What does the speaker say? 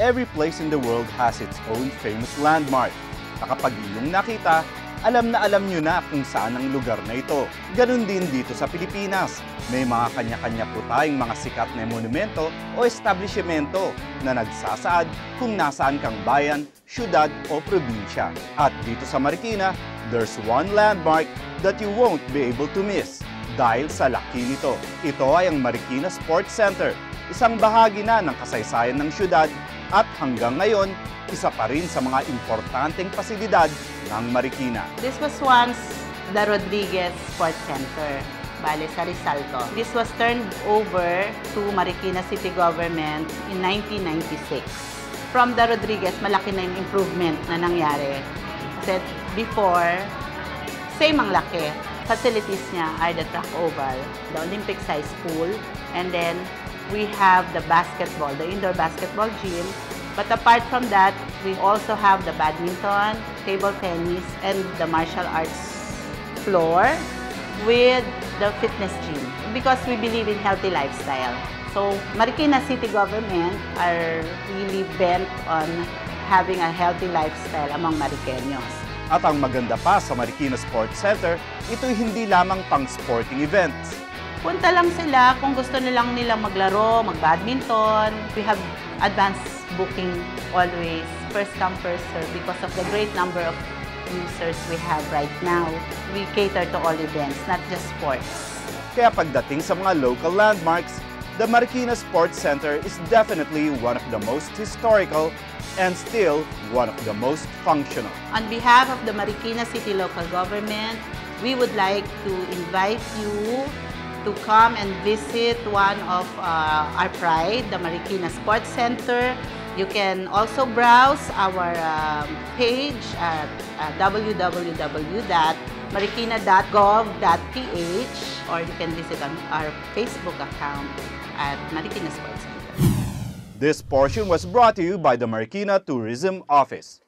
every place in the world has its own famous landmark. Kapag inyong nakita, alam nyo na kung saan ang lugar na ito. Ganun din dito sa Pilipinas. May mga kanya-kanya po tayong mga sikat na monumento o establishmento na nagsasaad kung nasaan kang bayan, syudad o probinsya. At dito sa Marikina, there's one landmark that you won't be able to miss dahil sa laki nito. Ito ay ang Marikina Sports Center, isang bahagi na ng kasaysayan ng syudad at hanggang ngayon, isa pa rin sa mga importanteng pasilidad ng Marikina. This was once the Rodriguez Sports Center, Bale Sarisalto. This was turned over to Marikina City Government in 1996. From the Rodriguez, malaki na yung improvement na nangyari. Kasi before, same ang laki. Facilities niya are the track oval, the Olympic size pool, and then we have the basketball, the indoor basketball gym. But apart from that, we also have the badminton, table tennis, and the martial arts floor with the fitness gym because we believe in healthy lifestyle. So Marikina City Government are really bent on having a healthy lifestyle among Marikenos. At ang maganda pa sa Marikina Sports Center, ito'y hindi lamang pang sporting events. Punta lang sila kung gusto nilang maglaro, magbadminton. We have advanced booking always, first come, first serve, because of the great number of users we have right now. We cater to all events, not just sports. Kaya pagdating sa mga local landmarks, the Marikina Sports Center is definitely one of the most historical and still one of the most functional. On behalf of the Marikina City Local Government, we would like to invite you to come and visit one of our pride, the Marikina Sports Center. You can also browse our page at www.marikina.gov.ph, or you can visit on our Facebook account at Marikina Sports Center. This portion was brought to you by the Marikina Tourism Office.